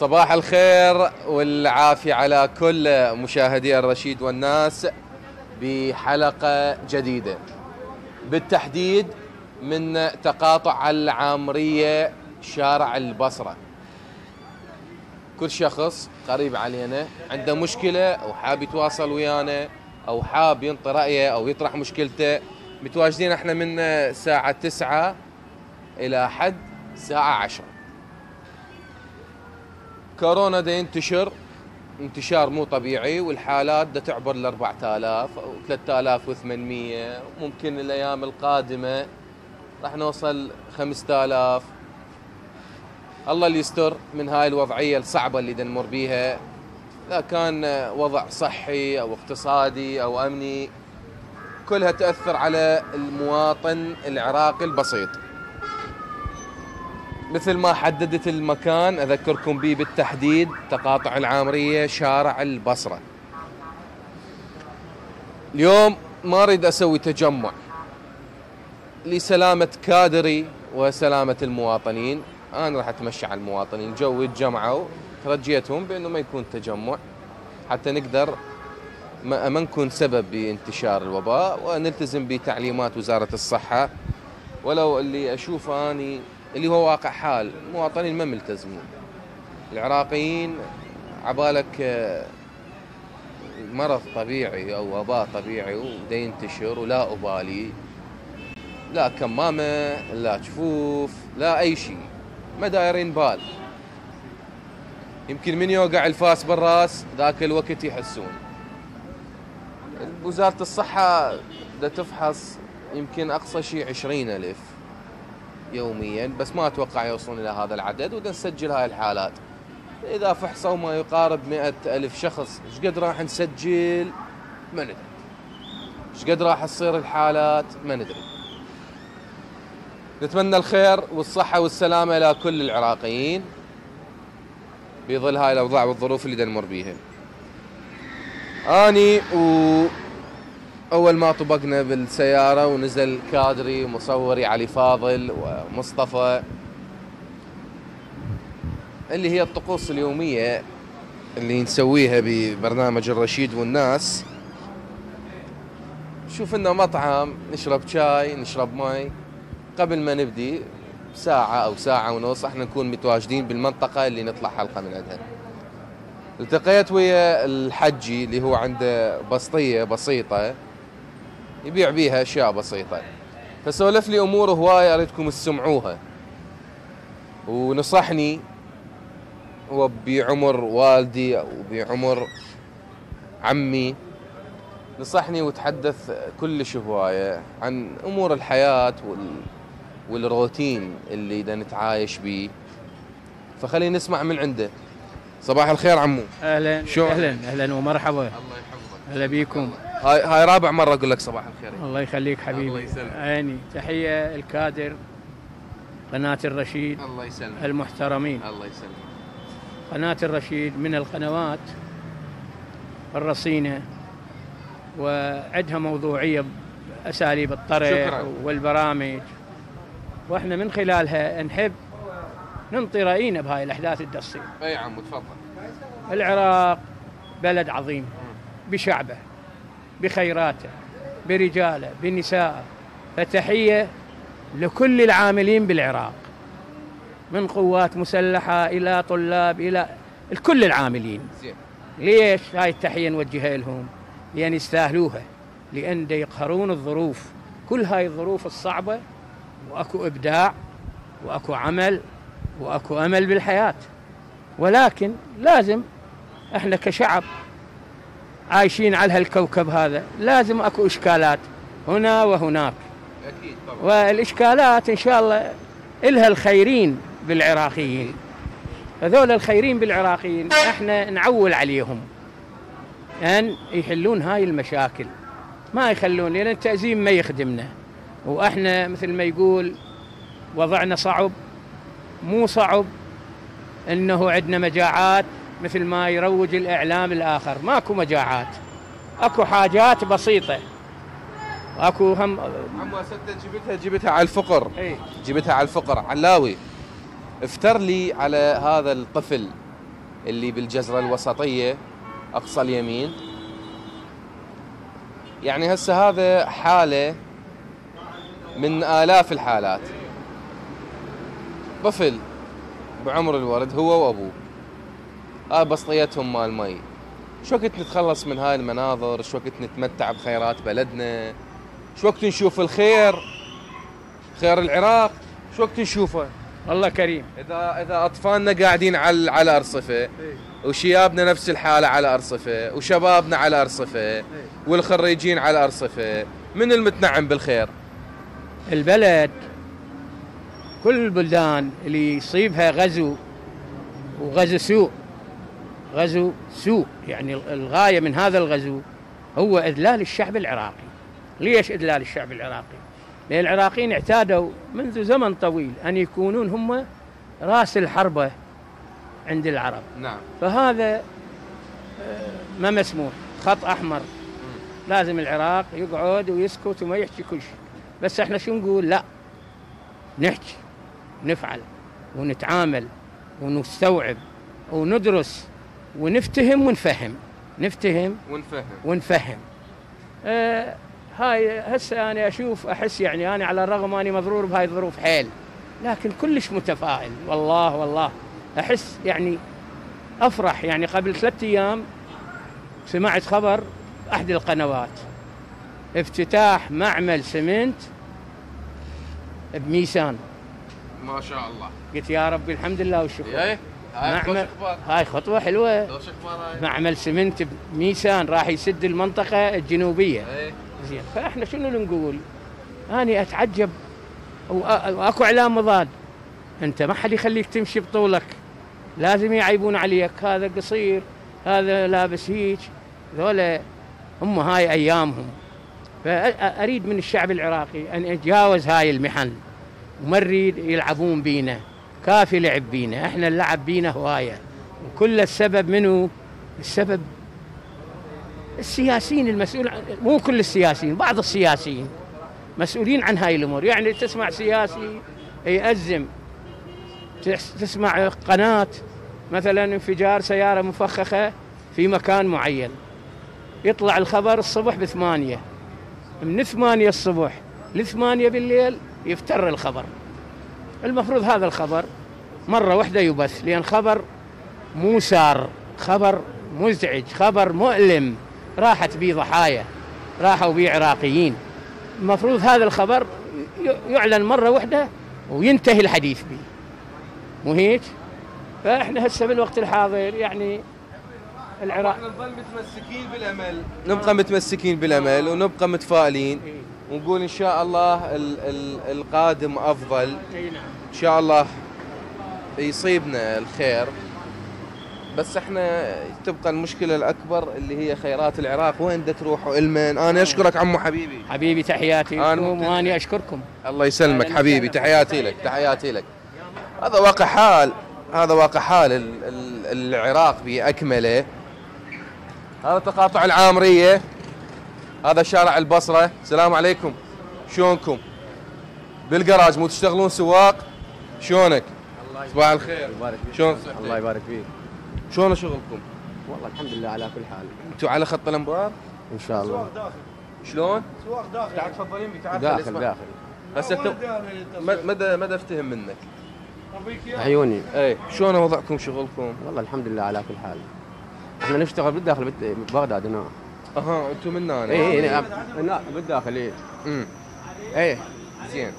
صباح الخير والعافية على كل مشاهدي الرشيد والناس بحلقة جديدة، بالتحديد من تقاطع العامرية شارع البصرة. كل شخص قريب علينا عنده مشكلة وحاب يتواصل ويانا أو حاب ينطي رأيه أو يطرح مشكلته، متواجدين احنا من ساعة 9 إلى حد ساعة 10. كورونا دا ينتشر انتشار مو طبيعي، والحالات دا تعبر ل 4000 أو 3800، ممكن الأيام القادمة راح نوصل 5000. الله اللي يستر من هاي الوضعية الصعبة اللي دا نمر بيها، إذا كان وضع صحي أو اقتصادي أو أمني، كلها تأثر على المواطن العراقي البسيط. مثل ما حددت المكان أذكركم به بالتحديد، تقاطع العامرية شارع البصرة. اليوم ما أريد أسوي تجمع لسلامة كادري وسلامة المواطنين، أنا راح أتمشى على المواطنين، جوي تجمعوا ترجيتهم بأنه ما يكون تجمع حتى نقدر ما نكون سبب بانتشار الوباء ونلتزم بتعليمات وزارة الصحة. ولو اللي أشوف أني اللي هو واقع حال، المواطنين ما ملتزمون، العراقيين عبالك مرض طبيعي أو وباء طبيعي ودا ينتشر ولا أبالي، لا كمامة لا جفوف لا أي شيء، ما دايرين بال. يمكن من يوقع الفاس بالراس ذاك الوقت يحسون. وزارة الصحة دا تفحص يمكن أقصى شيء 20,000 يوميا، بس ما أتوقع يوصلون إلى هذا العدد، ودا نسجل هاي الحالات. إذا فحصوا ما يقارب 100,000 شخص، شقد راح نسجل ما ندري، شقد راح تصير الحالات ما ندري. نتمنى الخير والصحة والسلامة لكل العراقيين بظل هاي الأوضاع والظروف اللي دا نمر بيها. أني أول ما طبقنا بالسيارة ونزل كادري ومصوري علي فاضل ومصطفى، اللي هي الطقوس اليومية اللي نسويها ببرنامج الرشيد والناس، شوف لنا مطعم نشرب شاي نشرب ماي قبل ما نبدي ساعة أو ساعة ونص، احنا نكون متواجدين بالمنطقة اللي نطلع حلقة من عندها. التقيت ويا الحجي اللي هو عنده بسطية بسيطة يبيع بيها أشياء بسيطة، فسولف لي أمور هواية أريدكم تسمعوها، ونصحني هو بعمر والدي أو بعمر عمي، نصحني وتحدث كلش هواية عن أمور الحياة والروتين اللي دا نتعايش بيه. فخلينا نسمع من عنده. صباح الخير عمو. اهلا. شو اهلا ومرحبا. الله يحفظك. اهلا بيكم. هاي رابع مره اقول لك صباح الخير. الله يخليك حبيبي. الله يسلمك. اني تحيه الكادر قناه الرشيد. الله يسلمك. المحترمين. الله يسلمك. قناه الرشيد من القنوات الرصينه وعندها موضوعيه باساليب الطرح والبرامج، واحنا من خلالها نحب ننطي رأينا بهاي الأحداث اللي تصير. أي عم تفضل. العراق بلد عظيم بشعبه بخيراته برجاله بنسائه، فتحية لكل العاملين بالعراق من قوات مسلحة إلى طلاب إلى كل العاملين. ليش هاي التحية نوجهها لهم؟ لأن يستاهلوها، لأن يقهرون الظروف، كل هاي الظروف الصعبة وأكو إبداع وأكو عمل واكو امل بالحياه، ولكن لازم احنا كشعب عايشين على هالكوكب هذا لازم اكو اشكالات هنا وهناك. اكيد طبعا. والاشكالات ان شاء الله الها الخيرين بالعراقيين، هذول الخيرين بالعراقيين احنا نعول عليهم ان يحلون هاي المشاكل، ما يخلون، لان التأزيم ما يخدمنا، واحنا مثل ما يقول وضعنا صعب، مو صعب انه عندنا مجاعات مثل ما يروج الاعلام الاخر، ماكو مجاعات، اكو حاجات بسيطه، اكو هم. عمو سته جبتها على الفقر. اي جبتها على الفقر. علاوي افتر لي على هذا الطفل اللي بالجزرة الوسطية أقصى اليمين. يعني هسه هذا حالة من آلاف الحالات، طفل بعمر الولد هو وأبوه، بسطيتهم مال مي. شو وقت نتخلص من هاي المناظر؟ شو وقت نتمتع بخيرات بلدنا؟ شو وقت نشوف الخير، خير العراق؟ شو وقت نشوفه؟ الله كريم. اذا اطفالنا قاعدين على ارصفه، وشيابنا نفس الحاله على ارصفه، وشبابنا على ارصفه، والخريجين على ارصفه، من المتنعم بالخير؟ البلد، كل البلدان اللي يصيبها غزو سوء، يعني الغايه من هذا الغزو هو اذلال الشعب العراقي. ليش اذلال الشعب العراقي؟ لان العراقيين اعتادوا منذ زمن طويل ان يكونون هم راس الحربه عند العرب. نعم. فهذا ما مسموح، خط احمر. لازم العراق يقعد ويسكت وما يحكي كل شيء. بس احنا شو نقول؟ لا، نحكي، نفعل، ونتعامل، ونستوعب، وندرس، ونفتهم ونفهم، نفتهم ونفهم. هاي هسه انا اشوف، احس يعني انا على الرغم اني مضرور بهاي الظروف حيل، لكن كلش متفائل والله. احس يعني افرح. يعني قبل 3 ايام سمعت خبر احد القنوات افتتاح معمل سمنت بميسان، ما شاء الله. قلت يا ربي الحمد لله والشكر. هاي خطوة حلوة. معمل سمنت بميسان راح يسد المنطقة الجنوبية. زين، فاحنا شنو اللي نقول؟ أنا أتعجب، وأكو إعلام مضاد. أنت ما حد يخليك تمشي بطولك، لازم يعيبون عليك، هذا قصير، هذا لابس هيك، ذولا هم هاي أيامهم. فأريد من الشعب العراقي أن يتجاوز هاي المحن، وما نريد يلعبون بينا. كافي لعب بينا، احنا اللعب بينا هوايه، وكل السبب منو؟ السبب السياسيين المسؤول. مو كل السياسيين، بعض السياسيين مسؤولين عن هاي الامور. يعني تسمع سياسي يأزم، تسمع قناه مثلا انفجار سياره مفخخه في مكان معين، يطلع الخبر الصبح ب8، من 8 الصبح ل8 بالليل يفتر الخبر. المفروض هذا الخبر مرة واحدة يبث، لأن خبر مو سار، خبر مزعج، خبر مؤلم، راحت بيه ضحايا، راحوا بيه عراقيين. المفروض هذا الخبر يعلن مرة واحدة وينتهي الحديث به، مو هيك؟ فإحنا هسه بالوقت الحاضر يعني العراق نظل متمسكين بالأمل، نبقى متمسكين بالأمل، ونبقى متفائلين، ونقول إن شاء الله القادم أفضل. إن شاء الله يصيبنا الخير. بس احنا تبقى المشكلة الأكبر اللي هي خيرات العراق، وين دا تروح وإلمن. أنا أشكرك عمو حبيبي. حبيبي تحياتي، وأنا أشكركم. الله يسلمك حبيبي، تحياتي لك، تحياتي لك. هذا واقع حال، هذا واقع حال العراق بأكمله. هذا تقاطع العامرية، هذا شارع البصرة. السلام عليكم، شلونكم؟ بالجراج مو تشتغلون سواق؟ شلونك؟ صباح الخير. شلون صحتك؟ الله يبارك فيك. شلون شغلكم؟ والله الحمد لله على كل حال. انتم على خط الانبار؟ ان شاء الله. سواق داخل. شلون؟ سواق داخل. تعال تفضل يمي، تعال داخل. هسه مدى افتهم منك. عيوني. اي شلون وضعكم شغلكم؟ والله الحمد لله على كل حال. احنا نشتغل بالداخل ببغداد هنا. اها، انتم من هنا. اي هنا بالداخل. اي اي زين.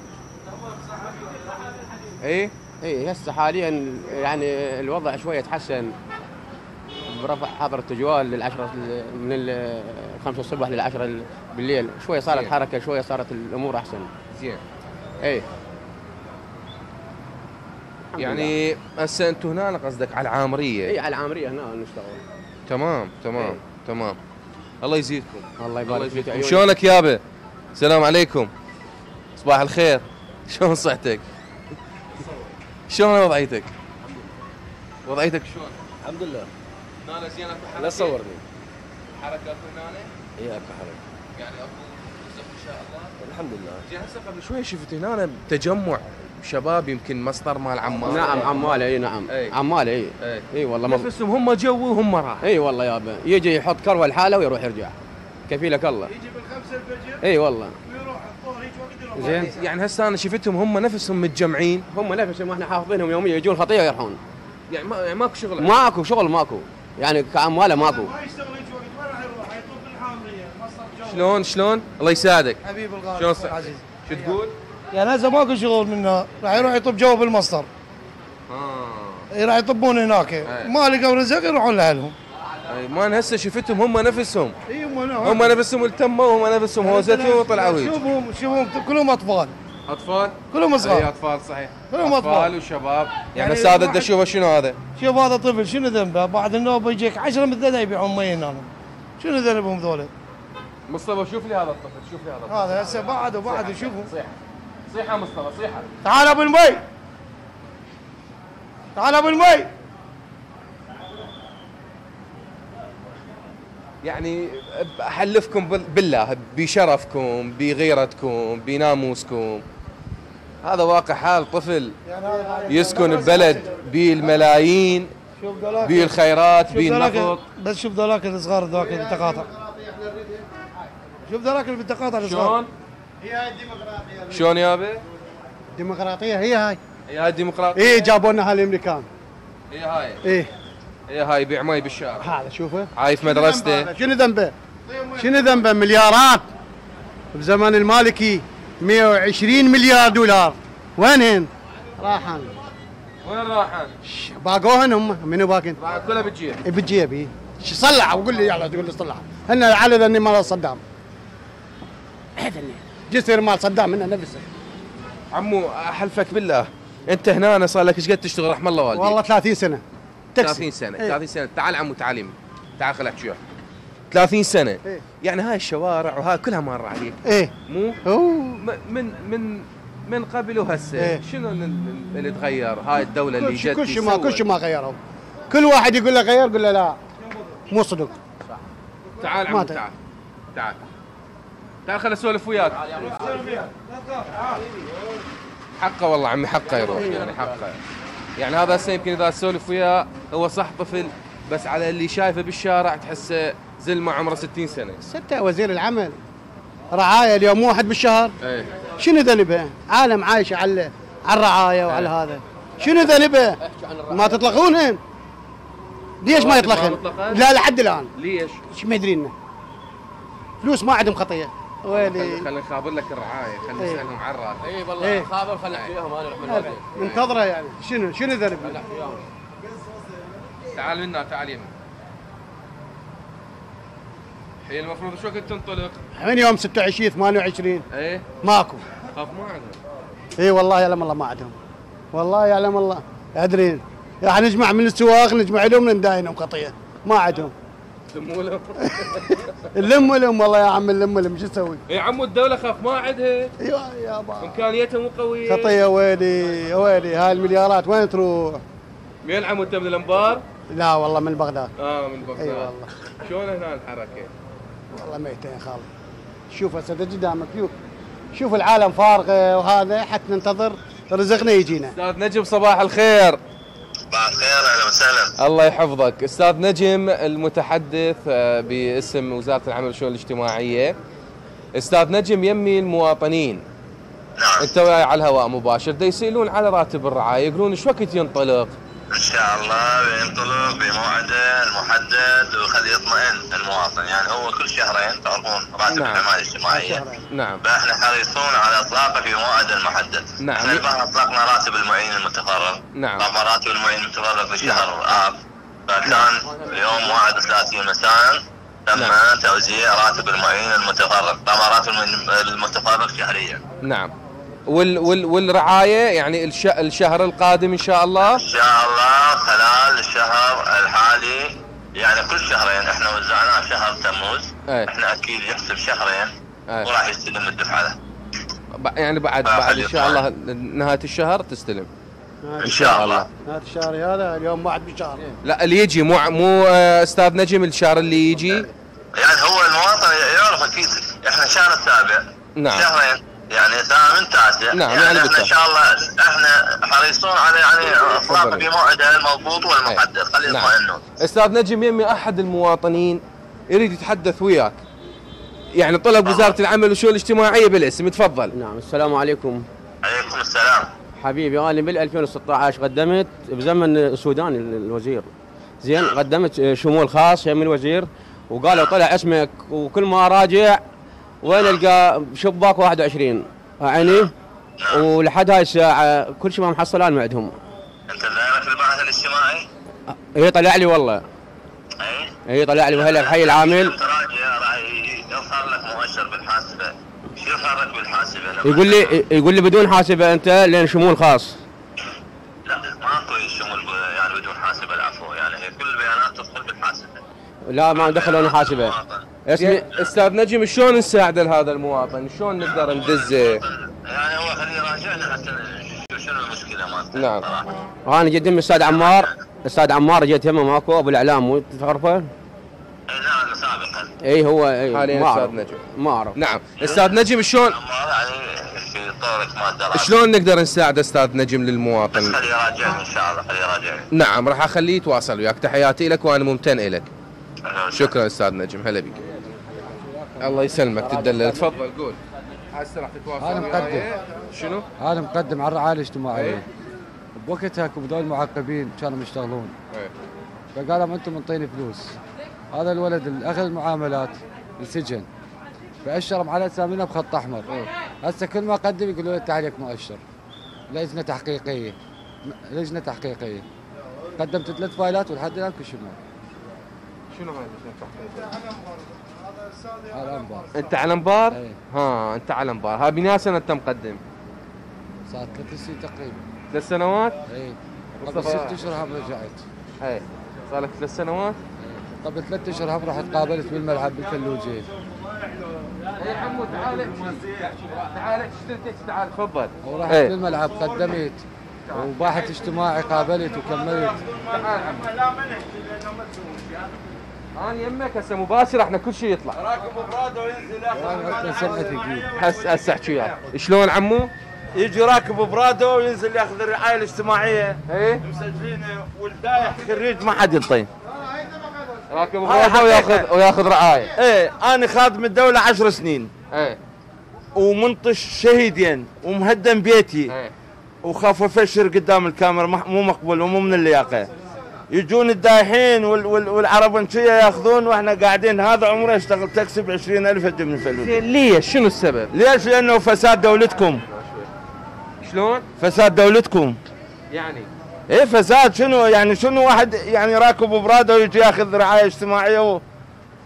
اي اي هسه حاليا يعني الوضع شويه تحسن برفع حظر التجوال للعشرة، من 5 الصبح للعشرة بالليل. شويه صارت حركه، شويه صارت الامور احسن. زين. اي يعني هسه انتم هنا قصدك على العامريه؟ اي على العامريه هنا نشتغل. تمام تمام. أي. تمام. الله يزيدكم. الله يبارك فيك. شلونك يابا؟ السلام عليكم. صباح الخير. شلون صحتك؟ شلون وضعيتك؟ وضعيتك شلون؟ الحمد لله. هنا زين اكو حركة؟ لا تصورني. حركة اكو هنا؟ اي اكو حركة. يعني اكو ان شاء الله؟ الحمد لله. زين هسه قبل شوي شفت هنا تجمع شباب يمكن مصدر مال عمال. نعم عمال اي نعم عمال اي اي والله نفسهم هم جو وهم راح. اي والله يابا يجي يحط كروه لحاله ويروح يرجع كفيلك الله. يجي بالخمسه الفجر اي والله ويروح الظهر يجي وقت زين. يعني هسه انا شفتهم هم نفسهم متجمعين هم نفسهم احنا حافظينهم يوميا يجون خطيه ويرحون. يعني ماكو شغل. ماكو شغل ماكو يعني كعماله ماكو. ما يشتغل يجي وقت ما راح يروح يطوف بالعامريه مصدر جو. شلون الله يساعدك حبيب الغالي عزيز شو تقول؟ يعني هذا ماكو شغل منه راح يروح يطب جو بالمصدر. راح يطبون هناك ما لقوا رزق يروحون لاهلهم. ما انا هسه شفتهم هم نفسهم. اي هم نفسهم التموا وهم نفسهم هوزتهم وطلعوا. شوفهم كلهم اطفال. اطفال؟ كلهم صغار. اي اطفال صحيح. كلهم اطفال وشباب. يعني هسه هذا بدي اشوفه شنو هذا؟ شوف هذا طفل شنو ذنبه؟ بعد النوبه يجيك 10 مثله يبيعون مي هنا. شنو ذنبهم ذولا؟ مصطفى شوف لي هذا الطفل شوف لي هذا الطفل. هذا هسه بعد شوفه. صيحة مصطفى صيحة. تعال ابو المي. تعال ابو المي. يعني احلفكم بالله بشرفكم بغيرتكم بناموسكم هذا واقع حال طفل يسكن ببلد بيه الملايين بيه الخيرات بيه النفط. بس شوف ذولاك الصغار ذولاك اللي تقاطع. شوف ذولاك اللي بتقاطع الصغار. هي هاي الديمقراطية. شلون يابا؟ الديمقراطية هي هاي. هي هاي الديمقراطية. اي جابوا لنا هالامريكان. هي هاي. اي. هي هاي يبيع مي بالشارع. هذا شوفه. هاي في مدرسته. شنو ذنبه؟ شنو ذنبه؟ مليارات بزمن المالكي 120 مليار دولار. وينهن؟ راحن. وين راحن؟ باقوهن هم منو باقين؟ كلها بالجيب. بالجيب اي. صلعوا قول لي يلا تقول لي صلعوا. هن على ذني مال صدام. جسر مال صدام منه نفسه. عمو احلفك بالله انت هنا انا صار لك ايش قد تشتغل رحم الله والديك؟ والله 30 سنه تكسي. 30 سنه ايه؟ 30 سنه تعال عمو تعال يمي تعال خليني احكي وياك 30 سنه ايه؟ يعني هاي الشوارع وهاي كلها مره عليك ايه مو؟ من قبل وهسه ايه؟ شنو اللي تغير؟ هاي الدوله اللي جت كل شيء ما غيروا. كل واحد يقول له غير قول له لا مو صدق صح. تعال عمو تعال تعال تعال خليني اسولف وياك. حقه والله عمي حقه يروح يعني حقه. يعني هذا هسه يمكن اذا اسولف وياه هو صح طفل بس على اللي شايفه بالشارع تحسه زلمه عمره 60 سنه. ستة وزير العمل رعايه اليوم واحد بالشهر. ايه شنو ذنبها؟ عالم عايشه على الرعايه وعلى هذا. شنو ذنبها؟ ما تطلقونهم. ليش ما يطلقن؟ لا لحد الان. ليش؟ ما يدرينا. فلوس ما عندهم خطيه. ويلي خليني نخابر لك الرعايه خليني نسالهم عن الراتب. اي والله ايه. خابر خليني احكيهم انا رحمه منتظره يعني شنو ذنب؟ تعال منا تعال يمين. هي المفروض شو وقت تنطلق؟ من يوم 26 28 اي ماكو. خاف ما عندهم. اي والله يعلم الله ما عندهم. والله يعلم الله ادري راح نجمع من السواق نجمع لهم نداينهم خطيه ما عندهم. لموا لهم لموا لهم والله يا عم لموا لهم شو نسوي؟ يا عمو الدولة خاف ما عندها يابا امكانياتها مو قوية خطية. ويلي ويلي هاي المليارات وين تروح؟ من عمو انت من الانبار؟ لا والله من بغداد. من بغداد. اي والله شلون هنا الحركة؟ والله ميتين خالص. شوف هسه قدامك شوف العالم فارغة وهذا حتى ننتظر رزقنا يجينا. أستاذ نجم صباح الخير. صباح الخير اهلا وسهلا. الله يحفظك، استاذ نجم المتحدث باسم وزاره العمل والشؤون الاجتماعيه. استاذ نجم يمي المواطنين. نعم. انت وياي على الهواء مباشر، دا يسالون على راتب الرعايه، يقولون ايش وقت ينطلق؟ ان شاء الله بينطلق بموعده المحدد وخلي يطمئن المواطن، يعني هو كل شهرين تعرفون راتب الاعمال الاجتماعيه. نعم. فاحنا حريصون على اطلاقه في موعده المحدد. نعم. احنا البارحه اطلقنا راتب المعين المتفرغ. نعم. طبعا راتب المعين المتفرغ في شهر اب فكان اليوم 31 مساء تم. نعم. توزيع راتب المعين المتفرغ، طبعا راتب المتفرغ شهريا. نعم. والرعايه يعني الشهر القادم ان شاء الله. ان شاء الله خلال الشهر الحالي يعني كل شهرين احنا وزعناه شهر تموز. ايه. احنا اكيد يحسب شهرين. ايه. وراح يستلم الدفعه له يعني بعد ان شاء الله نهايه الشهر تستلم ان شاء الله. نهايه الشهر هذا اليوم بعد بشهر. لا اللي يجي مو استاذ نجم الشهر اللي يجي يعني هو المواطن يعرف اكيد احنا الشهر السابع. نعم. شهرين يعني دائما تاسع. نعم يعني احنا ان شاء الله احنا حريصون على يعني اطلاق في موعده المضبوط والمحدد. خلينا نطمئنون. استاذ نجم يمي احد المواطنين يريد يتحدث وياك. يعني طلب وزاره العمل والشؤون الاجتماعيه بالاسم، تفضل. نعم السلام عليكم. عليكم السلام. حبيبي انا بال 2016 قدمت بزمن السوداني الوزير. زين قدمت شمول خاص من الوزير وقالوا طلع اسمك، وكل ما اراجع وين القى شباك 21 يعني ولحد هاي الساعه كل شيء ما محصل انا عندهم. انت اللي عارف البعث الاجتماعي؟ اي طلع لي والله. اي؟ اي طلع لي وهلا بحي العامل. تراجع راح يظهر لك مؤشر بالحاسبه. شو يظهر بالحاسبه؟ يقول لي بدون حاسبه انت لين شمول خاص. لا ماكو شمول يعني بدون حاسبه، العفو يعني هي كل البيانات تدخل بالحاسبه. لا ما دخلوا حاسبه. استاذ نجم شلون نساعد هذا المواطن؟ شلون نقدر ندزه؟ يعني هو خليه يراجع لنا حتى نشوف شنو المشكله مالته. نعم. انا جيت يم الاستاذ عمار، الاستاذ عمار جيت يمه ماكو ابو الاعلام وانت تعرفه؟ اي نعم سابقا. اي هو حاليا استاذ نجم. ما اعرف. نعم، استاذ نجم شلون؟ شلون نقدر نساعد استاذ نجم للمواطن؟ بس خليه يراجعني ان شاء الله، خليه يراجعني. نعم راح اخليه يتواصل وياك، تحياتي لك وانا ممتن لك. شكرا استاذ نجم، هلا بك. الله يسلمك تدلل، تفضل قول. هسه راح تتواصل وياي. انا مقدم على الرعايه الاجتماعيه. بوقتها هذول معاقبين كانوا يشتغلون. فقال لهم انتم منطيني فلوس. هذا الولد اللي اخذ المعاملات السجن. فاشرهم على اسامينا بخط احمر. هسه كل ما اقدم يقولوا لي تعال لك مؤشر. لجنه تحقيقيه. لجنه تحقيقيه. قدمت 3 فايلات ولحد الان كل شيء شنو هاي لجنه تحقيقيه؟ على انبار. انت على انبار؟ ايه. ها انت على انبار، ها بناء سنه انت مقدم؟ صار 3 سنين تقريبا. 3 سنوات؟ اي. قبل 6 اشهر هم رجعت. اي صار لك 3 سنوات؟ اي. قبل 3 اشهر هم رحت قابلت بالملعب بالفلوجين. اي حمو تعال تعال تعال تفضل. ورحت بالملعب قدمت وباحث اجتماعي قابلت وكملت. تعال حمو. لا منع لانه مسؤول. انا يمك هسه مباشر احنا كل شيء يطلع. راكب برادة وينزل ياخذ سمعتك. هسه احكي وياك، شلون عمو؟ يجي راكب برادة وينزل ياخذ الرعاية الاجتماعية. اي مسجلينه والدايح خريج ما حد ينطيه. راكب برادة وياخذ رعاية. اي انا خادم الدولة 10 سنين. اي ومنطش شهيدين ومهدم بيتي. اي وخاف افشر قدام الكاميرا مو مقبول ومو من اللياقة. يجون الدايحين والعربنشيه ياخذون واحنا قاعدين. هذا عمره يشتغل تاكسي ب 20,000 من الفلوس. ليش؟ شنو السبب؟ ليش؟ لانه فساد دولتكم. شلون؟ فساد دولتكم. يعني؟ ايه فساد. شنو يعني؟ شنو واحد يعني راكب براده ويجي ياخذ رعايه اجتماعيه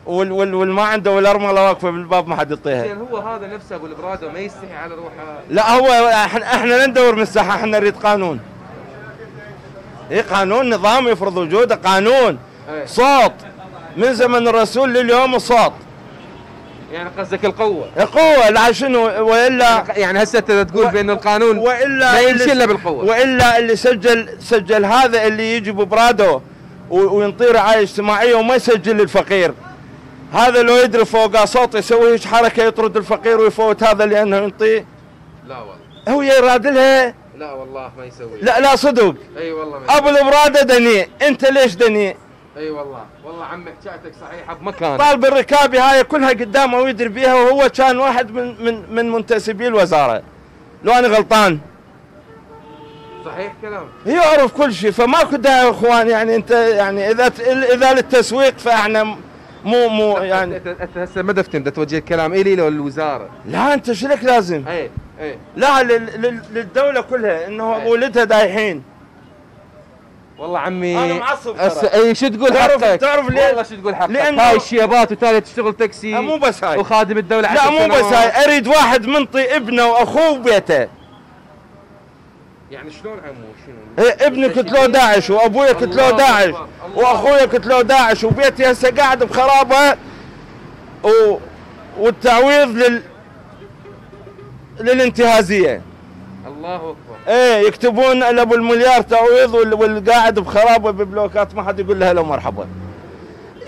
والما عنده والارمله واقفه بالباب ما حد يطيها. زين هو هذا نفسه ابو البراده ما يستحي على روحه. لا هو احنا لا ندور مساحه، احنا نريد قانون. اي قانون، نظام يفرض وجوده، قانون. أيه. صوت من زمن الرسول لليوم الصوت. يعني قصدك القوه؟ القوه لا شنو والا يعني هسه انت تقول بان القانون لا يمشي الا بالقوه. والا اللي سجل هذا اللي يجي ببراده وينطي رعايه اجتماعيه وما يسجل الفقير. هذا لو يدري فوقه صوت يسوي هيك حركه يطرد الفقير ويفوت هذا لانه ينطي. لا والله. هو يرادلها. لا والله ما يسوي. لا صدق. اي والله ما ابو البراده دنيء. انت ليش دنيء؟ اي والله عمك حكايتك صحيحه بمكان. طالب الركابي هاي كلها قدامه ويدري بيها، وهو كان واحد من منتسبي الوزاره. لو انا غلطان. صحيح كلامك. يعرف كل شيء فماكو داعي يا اخوان. يعني انت يعني اذا للتسويق فاحنا مو يعني. انت هسه ما دفتن توجه الكلام الي لو للوزاره؟ لا انت شلك لازم. اي لا للدوله كلها انه اولادها دايحين. والله عمي انا معصب. اي شو تقول حقك؟ تعرف ليه؟ والله شو تقول حقك؟ لأن هاي الشيبات وتالي تشتغل تاكسي. مو بس هاي وخادم الدوله. لا مو بس هاي، اريد واحد منطي ابنه واخوه وبيته. يعني شلون عمو شنو؟ ابني كتلوه داعش وابويا كتلوه داعش واخويا كتلوه داعش وبيتي هسه قاعد بخرابه والتعويض للانتهازيه. الله اكبر. ايه يكتبون لابو المليار تعويض والقاعد بخرابه ببلوكات ما حد يقول له هلا ومرحبا.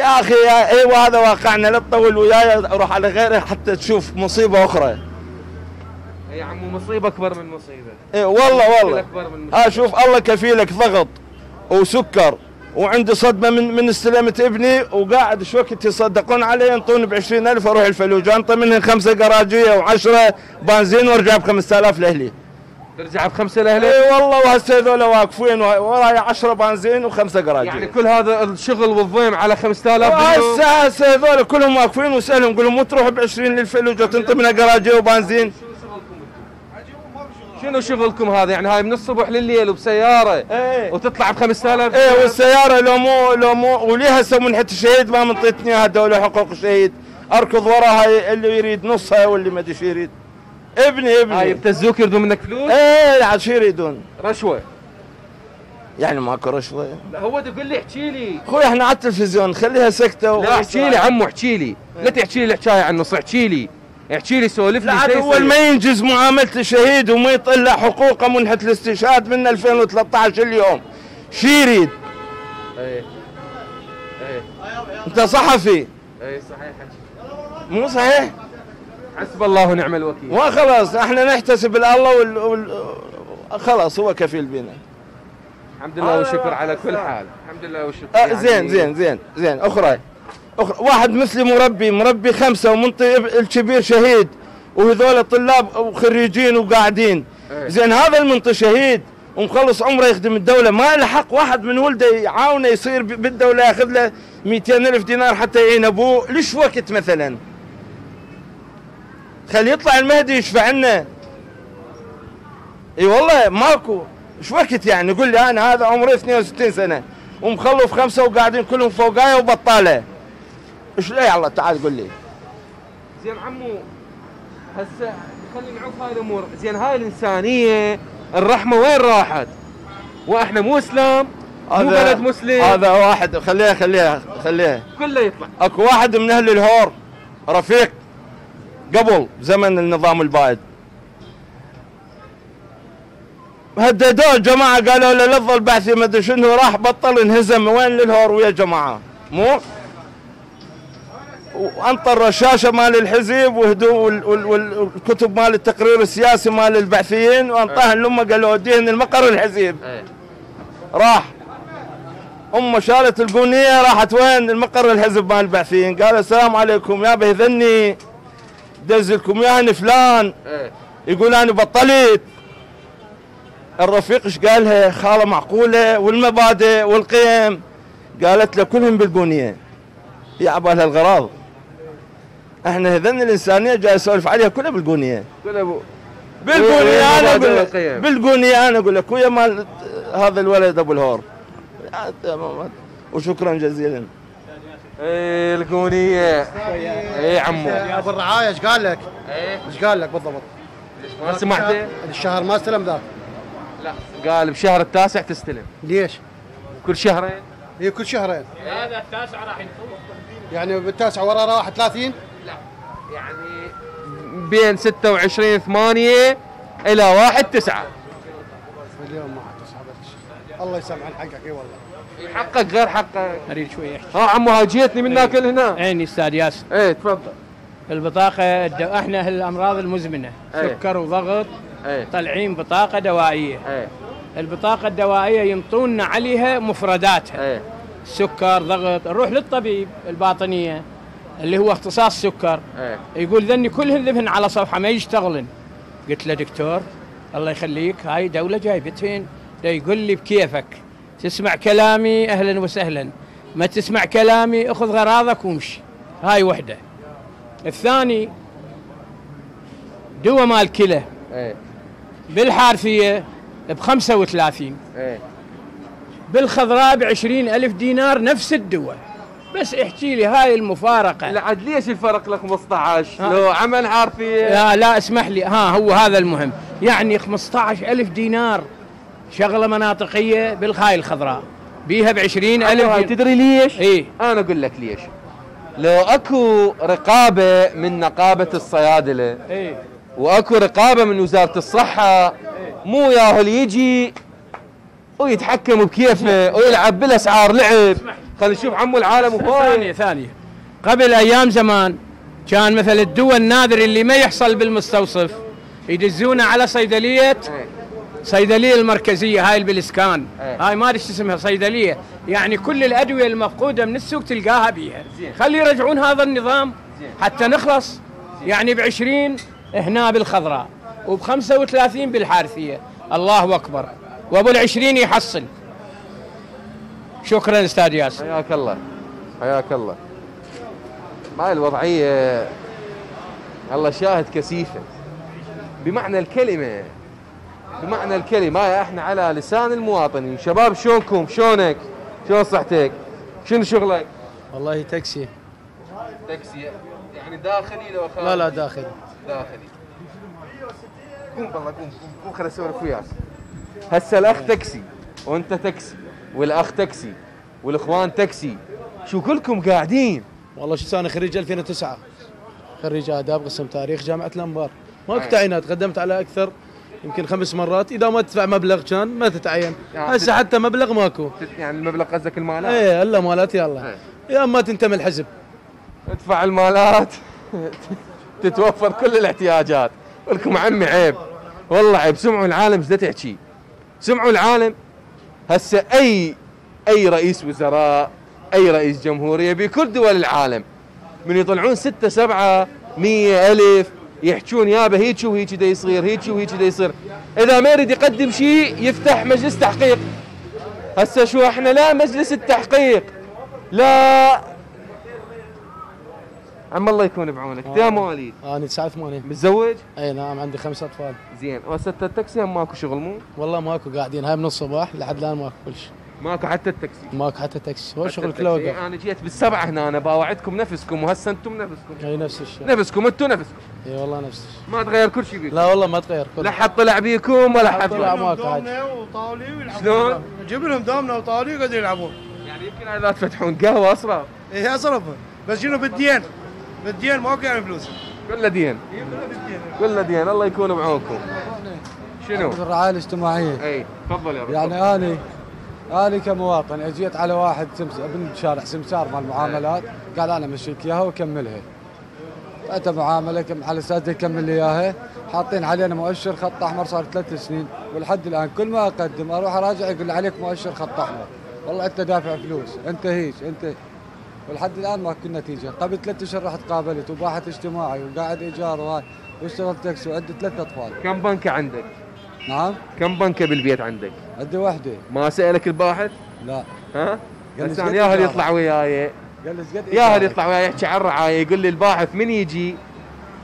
يا اخي ايوه هذا واقعنا، لا تطول وياي، اروح على غيره حتى تشوف مصيبه اخرى. يا عمو مصيبه اكبر من مصيبه. اي والله والله اشوف الله كفيلك ضغط وسكر، وعندي صدمه من استلامه ابني، وقاعد شو وقت يصدقون علي ينطوني ب 20,000 اروح الفلوجه انطي منهم 5 قراجيه و10 بنزين وارجع ب 5,000 لاهلي. ترجع ب5 لاهلي؟ اي والله، وهسه هذول واقفين وراي 10 بنزين و5 قراجيه. يعني كل هذا الشغل والضيم على 5,000 هسه هذول كلهم واقفين، واسالهم قول لهم مو تروح ب 20 للفلوجه تنطي منها قراجيه وبنزين؟ شنو شغلكم هذا؟ يعني هاي من الصبح لليل وبسياره ايه وتطلع ب 5000؟ ايه، والسياره لو مو وليها هسه منحة الشهيد ما منطيتني اياها الدوله حقوق الشهيد، اركض وراها اللي يريد نصها واللي ما ادري شو يريد. ابني هاي يبتزوك يردون منك فلوس؟ ايه عاد شو يريدون؟ رشوه. يعني ماكو رشوه؟ لا هو تقول لي احكي لي. اخوي احنا على التلفزيون خليها سكته. لا احكي لي عمو احكي لي، لا تحكي لي الحكايه عن النص، احكي لي. احكي لي سولف لي. لا اول ما ينجز معامله الشهيد وما يطلع حقوقه منحه الاستشهاد من 2013 اليوم شو يريد؟ ايه ايه انت صحفي. ايه صحيح حكي مو صحيح؟ حسب الله ونعم الوكيل. وخلاص احنا نحتسب الله خلاص هو كفيل بنا. الحمد لله والشكر على كل حال، الحمد لله والشكر. يعني زين زين زين زين أخرى. واحد مثلي مربي 5 ومنطي الكبير شهيد وهذول الطلاب وخريجين وقاعدين. زين هذا المنطي شهيد ومخلص عمره يخدم الدوله، ما له حق واحد من ولده يعاونه يصير بالدوله ياخذ له 200,000 دينار حتى يعين ابوه ليش وقت مثلا؟ خليه يطلع المهدي يشفع لنا. اي والله ماكو شو وقت. يعني يقول لي انا هذا عمري 62 سنه ومخلف 5 وقاعدين كلهم فوقايا وبطاله. ايش لا يلا تعال قول لي. زين عمو هسه خلينا نعرف هاي الامور، زين هاي الانسانيه الرحمه وين راحت؟ واحنا مو اسلام مو بلد مسلم. هذا واحد خليها كله يطلع. اكو واحد من اهل الهور رفيق قبل زمن النظام البائد هددوه جماعه قالوا له لظ البحثي ما ادري شنو، راح بطل انهزم وين للهور ويا جماعه مو؟ وانطر رشاشه مال الحزب وهدوء والكتب مال التقرير السياسي مال البعثيين وانطاهن لامه قالوا وديهن المقر الحزب. راح امه شالت القونيه راحت وين؟ المقر الحزب مال البعثيين. قال السلام عليكم يا بهذني دز لكم ياهن فلان يقول انا بطلت. الرفيق ايش قالها؟ خاله معقوله والمبادئ والقيم؟ قالت له كلهم بالقونيه يا عبال هالغراض. احنا هذن الانسانيه جاي اسولف عليها كلها بالقونيه. بالقونيه انا اقول لك، بالقونيه انا اقول لك ويا مال هذا الولد ابو الهور. وشكرا جزيلا. ايه القونيه. ايه عمو ابو الرعايه ايش قال لك؟ ايش قال لك بالضبط؟ ما سمعته؟ الشهر ما استلم ذاك. لا قال بشهر التاسع تستلم. ليش؟ كل شهرين؟ هي كل شهرين. هذا التاسع راح ينفوق. يعني بالتاسع ورا راح 30؟ لا يعني بين 26/8 الى 1/9. اليوم ما حد يسحب. الله يسامح عن حقك. اي والله حقك غير حقك. اريد شويه احكي. ها عمو هاجيتني من هناك لهنا. عيني استاذ ياسر. ايه تفضل. البطاقه احنا الامراض المزمنه سكر وضغط طالعين بطاقه دوائيه. البطاقه الدوائيه ينطونا عليها مفرداتها. سكر ضغط نروح للطبيب الباطنيه اللي هو اختصاص سكر. يقول ذني كلهن ذبهن على صفحه ما يشتغلن. قلت له دكتور الله يخليك هاي دوله جايبتهن. يقول لي بكيفك تسمع كلامي اهلا وسهلا، ما تسمع كلامي اخذ غراضك وامشي. هاي وحده. الثاني دواء مال كلى بالحارثيه ب 35. بالخضراء ب 20,000 دينار نفس الدواء. بس احكي لي هاي المفارقه. لا عاد ليش الفرق لك 15؟ لو عمل حرفيه. لا اسمح لي هو هذا المهم. يعني 15,000 دينار شغله مناطقيه بالخاي الخضراء بيها ب 20,000. تدري ليش؟ اي انا اقول لك ليش. لو اكو رقابه من نقابه الصيادله واكو رقابه من وزاره الصحه مو ياهل يجي ويتحكم بكيفه ويلعب بالاسعار لعب. خلينا نشوف عمو العالم وفوق. ثانيه قبل ايام زمان كان مثل الدواء النادر اللي ما يحصل بالمستوصف يدزونا على صيدلية المركزية هاي البلسكان، هاي ما ادري شو اسمها، صيدلية يعني كل الأدوية المفقودة من السوق تلقاها بيها. خلي يرجعون هذا النظام حتى نخلص، يعني ب20 هنا بالخضراء وب35 بالحارثية، الله أكبر، وابو ال20 يحصل. شكرا أستاذ ياسر. حياك الله حياك الله. هاي الوضعية الله شاهد كثيفة بمعنى الكلمة، بمعنى الكلمة. احنا على لسان المواطنين. شباب شلونكم؟ شلونك؟ شلون صحتك؟ شنو شغلك؟ والله تاكسي. تاكسي يعني داخلي لو خارجي؟ لا لا داخلي. داخلي. قوم بالله قوم قوم خليني اسولف وياك. هسه الاخ تاكسي وانت تاكسي والاخ تاكسي والاخوان تاكسي، شو كلكم قاعدين؟ والله شو انا خريج 2009، خريج آداب قسم تاريخ جامعة الأنبار، ماكو تعيينات، قدمت على أكثر يمكن 5 مرات، إذا ما تدفع مبلغ كان ما تتعين، هسه يعني حتى مبلغ ماكو. يعني المبلغ قصدك المالات؟ إيه هلا مالات يلا، يا أما تنتمي الحزب. ادفع المالات تتوفر كل الاحتياجات، ولكم عمي عيب، والله عيب، سمعوا العالم ايش تحكي، سمعوا العالم. هسه أي رئيس وزراء، أي رئيس جمهورية بكل دول العالم من يطلعون 6 7 100 ألف يحجون يابا هيك وهيك دا يصير، هيك وهيك دا يصير، إذا ما يريد يقدم شيء يفتح مجلس تحقيق. هسه شو احنا لا مجلس التحقيق لا، عم الله يكون بعونك. يا مواليد؟ أنا 89. متزوج؟ أي نعم، عندي 5 أطفال. زين، وهسه التاكسي هم ماكو شغل مو؟ والله ماكو، قاعدين هاي من الصباح لحد الآن ماكو كل شيء. ماكو حتى التاكسي؟ ماكو حتى تاكسي، هو شغل كله وقف. انا جيت بال7 هنا، انا باوعدكم نفسكم، وهسه انتم نفسكم. اي نفس الشيء. نفسكم انتم نفسكم. اي والله نفس الشيء. ما تغير كل شيء بيكم. لا والله ما تغير كل شيء. لا حد طلع بيكم ولا حد طلع ماكو حد. شلون؟ نجيب لهم دومنا وطاولي وقاعدين يلعبون. يعني يمكن هاي لا تفتحون قهوه اصلا. اي اصلا بس شنو بالدين؟ بالدين ماكو يعني فلوس. كله دين. اي كله بالدين. كله دين، الله يكون بعونكم. شنو؟ الرعايه الاجتماعيه. اي تفضل يا رب. يعني أنا كمواطن اجيت على واحد ابن شارع سمسار مال المعاملات، قال أنا مشيك إياها وأكملها. فأتى معاملة على أساس يكمل لي إياها، حاطين علينا مؤشر خط أحمر صار 3 سنين، ولحد الآن كل ما أقدم أروح أراجع يقول عليك مؤشر خط أحمر، والله أنت دافع فلوس، أنت هيج، أنت، ولحد الآن ما كل نتيجة. قبل 3 أشهر رحت قابلت وباحث اجتماعي وقاعد إيجار وهاي واشتغلت تاكسي وعندي 3 أطفال. كم بنكة عندك؟ نعم؟ كم بنكة بالبيت عندك؟ عندي 1. ما سألك الباحث؟ لا. ها؟ بس انا ياهل يطلع وياي، ياهل يطلع وياي يحكي عن الرعاية، يقول لي الباحث من يجي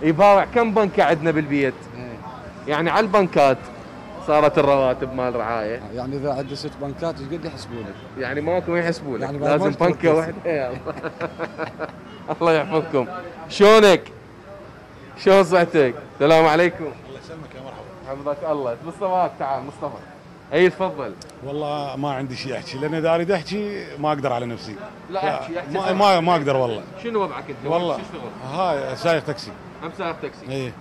يباوع كم بنكة عندنا بالبيت؟ يعني على البنكات صارت الرواتب مال الرعاية. يعني إذا عندي 6 بنكات ايش قد يحسبونك؟ يعني ماكو ما يحسبونك، يعني لازم بنكة واحدة. الله يحفظكم. شلونك؟ شلون صحتك؟ السلام عليكم. الله يسلمك يا مرحبا. حفظك الله. مصطفى تعال، مصطفى. اي تفضل. والله ما عندي شيء احكي، لان اذا اريد احكي ما اقدر على نفسي. لا احكي احكي. ما اقدر والله. شنو وضعك انت؟ والله شو شغل؟ هاي سايق تاكسي. هم سايق تاكسي؟ اي.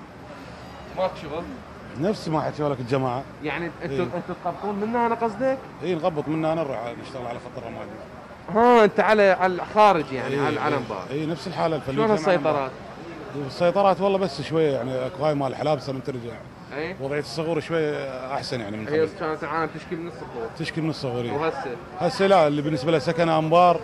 ماكو شغل؟ نفس ما حكوا لك الجماعه. يعني انتم تقبطون من هنا قصدك؟ اي نقبط من هنا نروح نشتغل على خط الرمادي. ها انت على الخارج يعني على العنبر. اي نفس الحاله الفلوس. شلون السيطرات؟ السيطرات والله بس شويه يعني اكو هاي مال حلابسه من ترجع. أيه؟ وضعية الصغور شوي أحسن يعني من قبل. هي كانت العالم تشكي من الصغور. تشكي من الصغور. وهسه؟ هسه لا، اللي بالنسبة له سكنة أنبار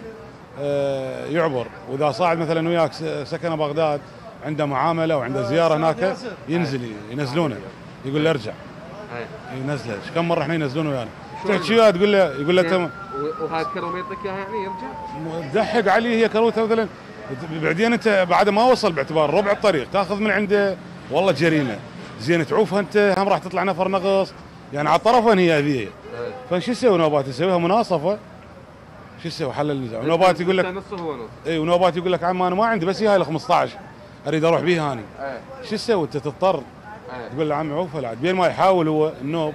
يعبر، وإذا صاعد مثلا وياك سكنة بغداد عنده معاملة وعنده زيارة هناك ينزل. أيه؟ ينزلونه. أيه؟ يقول له ارجع. أيه؟ ينزله. كم مرة احنا ينزلونه ويانا؟ يعني. تحكي وياه تقول له يقول له تمام. وهاي الكروت يعطيك إياها يعني يرجع؟ تضحك عليه، هي كروته مثلا بعدين أنت بعد ما وصل باعتبار ربع الطريق تاخذ من عنده والله جريمة. زين تعوفها انت، هم راح تطلع نفر نقص، يعني على طرفين هي اذيه. فشو تسوي نوبات؟ تسويها مناصفه. شو تسوي؟ حل النزاع. ونوبات يقول لك نص هو نص. اي ونوبات يقول لك عم انا ما عندي بس هي ال 15 اريد اروح بيها انا. شو تسوي؟ انت تضطر تقول له عمي عوفها لعد بين ما يحاول هو النوب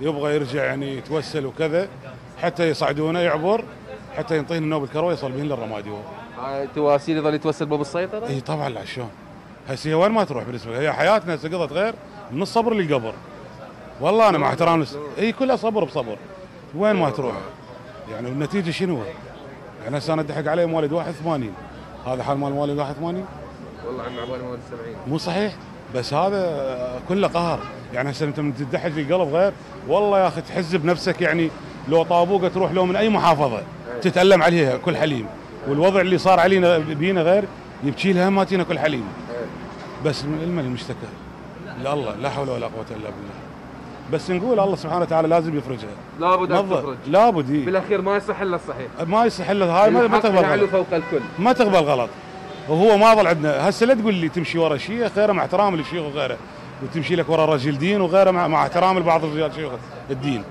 يبغى يرجع يعني يتوسل وكذا حتى يصعدونه يعبر حتى ينطيهن النوب الكروي يوصل بهن للرمادي هو. تواسيل يظل يتوسل باب السيطره؟ اي طبعا لا شلون؟ هسه هي وين ما تروح بالنسبه لي، هي حياتنا هسه قضت غير من الصبر للقبر. والله انا مع احترام هي كلها صبر بصبر وين ما تروح. يعني والنتيجه شنو؟ يعني هسه انا ادحك علي مواليد 81، هذا حال مال مواليد 81. والله عم عبالي مواليد 70. مو صحيح؟ بس هذا كله قهر. يعني هسه انت تدحج في قلب غير، والله يا اخي تحز بنفسك. يعني لو طابوقه تروح لو من اي محافظه تتالم عليها كل حليم، والوضع اللي صار علينا بينا غير يبكي لها ماتينا كل حليم. بس المن المشتكى لا الله، لا حول ولا قوه الا بالله. بس نقول الله سبحانه وتعالى لازم يفرجها، لابد ان تفرج، لابد بالاخير ما يصح الا الصحيح، ما يصح الا هاي، ما تقبل غلط، فوق الكل ما تقبل غلط. وهو ما ظل عندنا هسه، لا تقول لي تمشي ورا شيخ غيره مع احترام للشيخ وغيره، وتمشي لك ورا رجل دين وغيره مع احترام لبعض الرجال شيوخ الدين.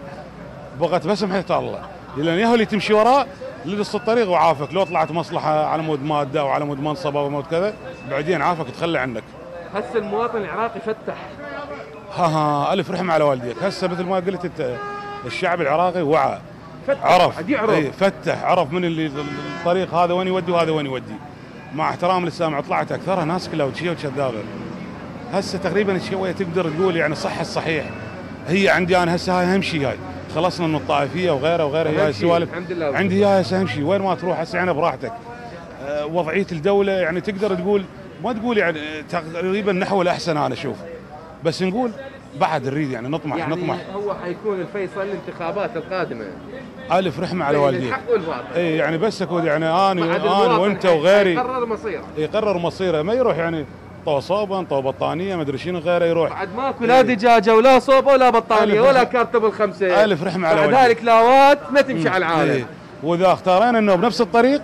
بغت بس محيطها الله، لان ياهو اللي تمشي وراه لنص الطريق وعافك، لو طلعت مصلحه على مود ماده وعلى مود منصب او مود كذا بعدين عافك تخلى عنك. هسه المواطن العراقي فتح الف رحمه على والديك. هسه مثل ما قلت انت، الشعب العراقي وعى، عرف من اللي الطريق هذا وين يودي وهذا وين يودي. مع احترام للسامع طلعت اكثرها ناس كلاوتشيه وكذابه. هسه تقريبا شويه تقدر تقول يعني صح الصحيح. هي عندي انا هسه هاي اهم شيء، هاي خلصنا من الطائفيه وغيره وغيره، هاي السوالف عندي هاي هسه اهم شيء. وين ما تروح هسه يعني براحتك. وضعيه الدوله يعني تقدر تقول، ما تقول يعني تقريبا نحو الاحسن انا اشوف. بس نقول بعد نريد يعني نطمح، يعني نطمح هو حيكون الفيصل الانتخابات القادمه. الف رحمه على والديك، الحق والباطل. اي يعني بس اكون يعني انا وانت وغيري يقرر مصيره، يقرر مصيره، ما يروح يعني طو صوبا طو بطانيه ما ادري شنو غيره يروح. بعد ماكو لا دجاجه ولا صوبه ولا بطانيه ولا كارته بالخمسه. الف رحمه على والديك، بعد ذلك لاوات ما تمشي على العالم. ايه. واذا اختارينا انه بنفس الطريق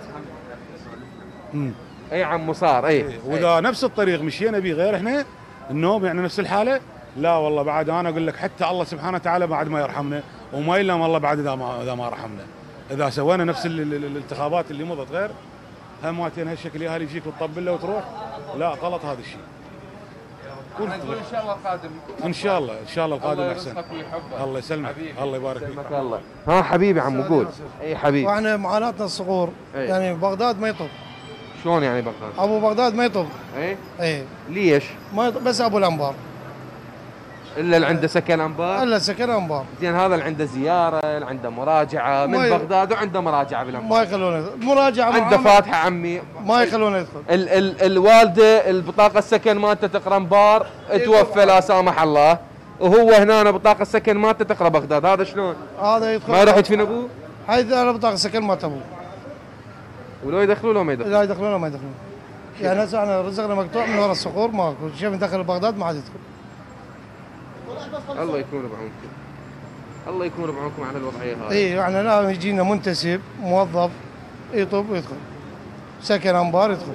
اي عم صار اي ايه. واذا نفس الطريق مشينا به غير احنا النوم يعني نفس الحاله، لا والله بعد انا اقول لك حتى الله سبحانه وتعالى بعد ما يرحمنا وما يلام الله بعد اذا ما رحمنا. اذا سوينا نفس الانتخابات اللي مضت غير هماتين هالشكل، يا اهلي يجيك وتطبل له وتروح، لا غلط هذا الشيء. نقول ان شاء الله القادم، ان شاء الله ان شاء الله القادم احسن. الله يسلمك، الله يبارك فيك. الله ها حبيبي عم قول. اي حبيبي، واحنا معاناتنا الصغور يعني بغداد ما يطب. شلون يعني بغداد؟ ابو بغداد ما يطب. اي؟ اي ليش؟ ما يطب بس ابو الانبار. الا اللي عنده سكن انبار؟ الا سكن انبار. زين هذا اللي عنده زياره، اللي عنده مراجعه من بغداد وعنده مراجعه بالانبار. ما يخلونه يدخل، مراجعه عنده فاتحه عمي ما يخلونه يدخل. ال ال الوالده البطاقه السكن مالته تقرا انبار، توفى لا سامح الله، وهو هنا بطاقه السكن مالته تقرا بغداد، هذا شلون؟ هذا يدخل ما يروح يدفن ابوه؟ حيث انا بطاقه السكن مالت ابوه. ولو يدخلوا لو ما يدخلون؟ لا يدخلون لو ما يدخلون. يعني هسه احنا رزقنا مقطوع من وراء الصخور، ماكو شيء مدخل بغداد ما عاد يدخل. الله يكون بعونكم، الله يكون بعونكم على الوضعيه هذه. اي احنا لا يجينا منتسب موظف يطب ويدخل سكن انبار يدخل.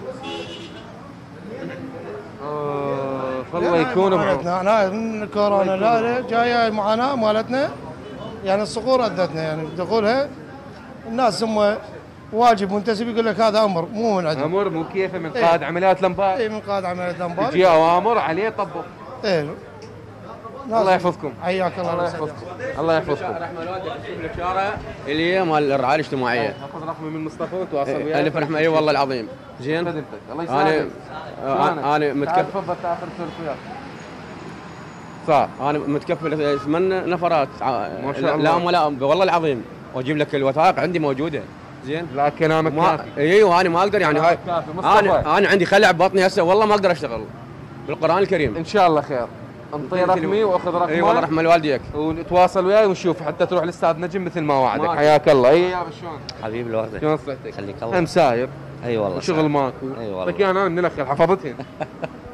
فالله يكون بعونكم. احنا من الكورونا لا جايه المعاناه مالتنا، يعني الصقور ادتنا يعني دخولها الناس. هم واجب منتسب يقول لك هذا امر مو من عندنا، امر مو كيفه من قائد عمليات الانبار. اي من قائد عمليات الانبار يجي اوامر عليه طبق. ايه الله يحفظكم، حياك الله. الله يحفظكم، الله يحفظكم. رحمه الوالده تشوف الاشاره اللي هي مال الرعايه الاجتماعيه. اخذ رقمي من مصطفى وتواصل وياه. الف رحمه. اي والله العظيم زين خدمتك، الله يسلمك. انا متكفل. تفضل تاخذ سولف وياك. صح انا متكفل 8 نفرات ما شاء الله. لا والله العظيم، واجيب لك الوثائق عندي موجوده. زين لا كلامك كافي. ايوه انا ما اقدر يعني هاي انا عندي خلع ببطني هسه، والله ما اقدر اشتغل بالقران الكريم. ان شاء الله خير، انطي رقمي واخذ رقمي. اي والله رحمه لوالديك، وتواصل وياي ونشوف حتى تروح للاستاذ نجم مثل ما وعدك. حياك الله. اي يابا شلون؟ حبيبي الوالدك شلون صحتك؟ خليك الله. هم سايق. اي والله وشغل ماكو. اي والله لك انا من الاخير حفظتهم.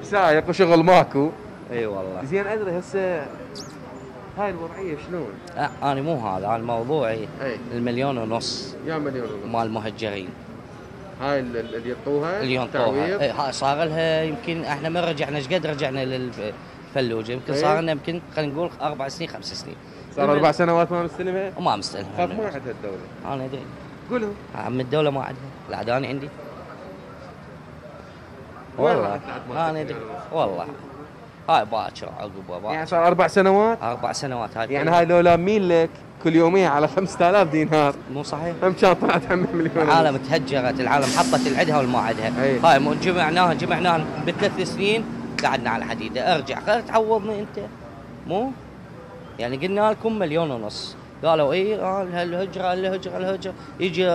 سايق وشغل ماكو. اي والله زين ادري هسه هاي الوضعيه شلون؟ انا مو هذا، انا موضوعي ال1.5 مليون يا 1.5 مليون مال مهجرين. هاي اللي ينطوها، اللي ينطوها صار لها يمكن احنا ما رجعنا ايش قد رجعنا فلوجه، يمكن صار لنا يمكن خلينا نقول 4 سنين 5 سنين. صار 4 سنوات ما مستلمها؟ وما مستلمها. خاف ما عندها الدوله. انا ادري. قولوا. عم الدوله ما عندها، العداني عندي. والله انا ادري والله. هاي باكر عقبه باكر. يعني صار 4 سنوات؟ 4 سنوات هاي. يعني هاي لو لامين لك كل يومين على 5000 دينار. مو صحيح؟ هم كان طلعت عمي مليون. العالم تهجرت، العالم حطت العدها والما عدها. هاي جمعناها ب3 سنين. قعدنا على الحديده، ارجع غير تعوضني انت مو؟ يعني قلنا لكم 1.5 مليون، قالوا اي الهجره الهجره الهجره، يجي